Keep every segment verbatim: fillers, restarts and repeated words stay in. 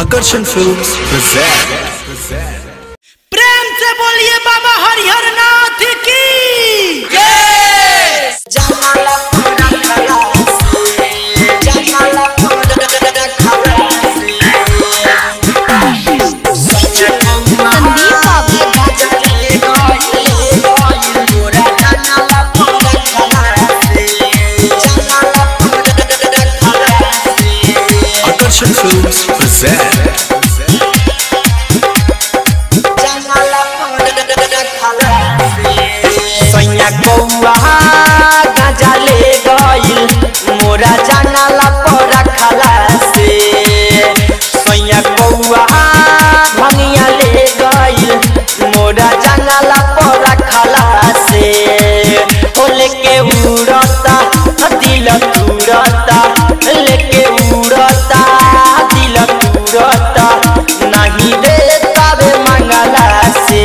आकर्षण फिल्म्स प्रेम से बोलिए बाबा हरिहर नाथ की आकर्षण फिल्म्स present सैया कौआ गाजा ले गइल मोरा जनाला पर रखला से सैया कौआ भंगिया ले गइल मोरा जनाला पर रखला से ओ लेके उड़ता दिल उड़ता लेके उड़ता दिल उड़ता नहीं दे तबे मंगला से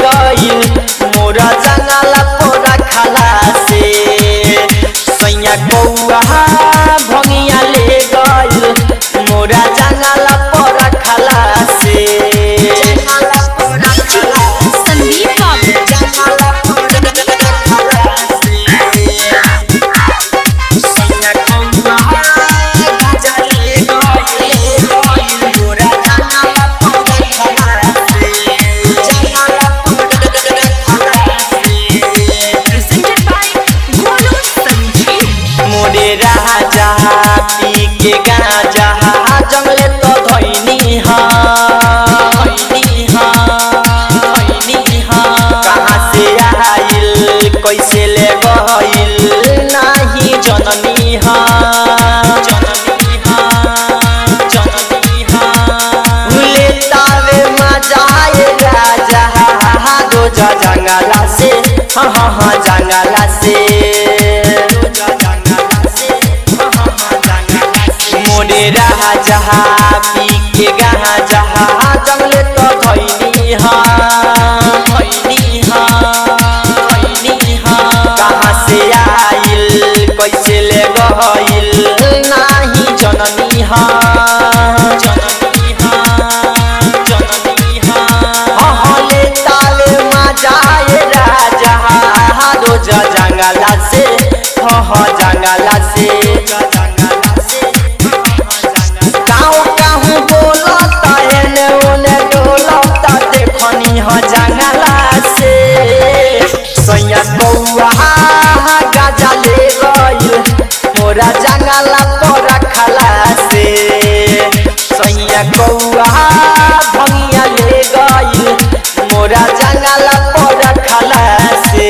गइल मोरा जंगला पोरा खाला से सैया कौआ भंगिया ले गइल मोरा जंगला पोरा खाला से के गाजा जंगले तो धैनी हा धैनी हा धैनी हा कहाँ से आइल कैसे ले गइल नाही जननी हा जननी हा जननी हा भूले तावे मजा आए राजा रोजा जंगला से हा हा हा जंगला से राजा पी के गहा जहा जंगले तो धैनी हा धैनी हा धैनी हा कहाँ से आइल कैसे ले गइल नाही जननी हा जननी हा जननी हा हहले ताले मजा आए राजा रोज जंगला से ह ह जंगला से जंगला से सैया कौआ गाजा ले गइल मोरा जंगला पर रखला से सैया कौआ भंगिया ले गइल मोरा जंगला पर रखला से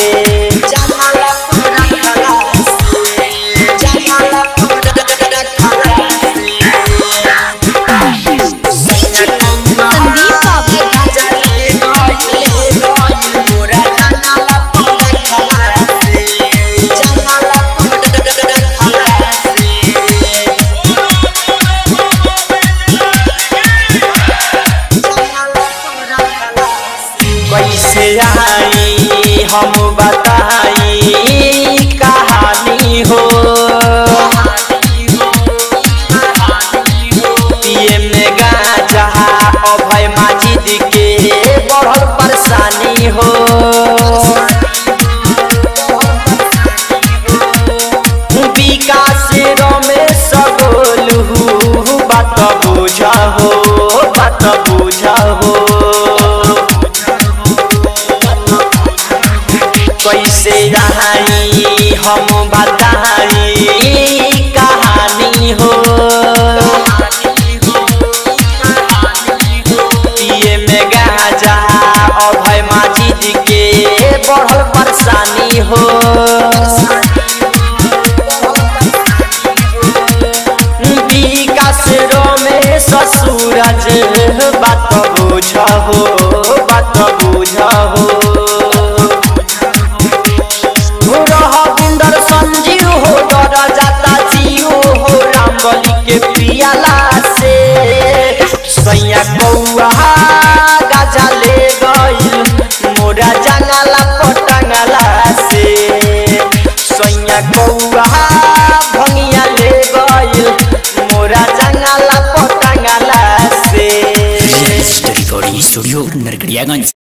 कैसे आई हम बताई कहानी हो पीएम ने गाजा अभय माझी दी के बहुत परेशानी हो विकास रमेश बोलू बात बुझा हो बात बुझा हो कैसे रहाई हम बताई कहानी हो पीएम में गाजा अभय माझी दी के बहुत परेशानी हो विकास रमेश सूरज बात बुझा हो बात बुझा हो संजीव हो। कौआ भंगिया ले गइल मोरा जंगला पतंगला से। Story studio नरगड़ियागंज।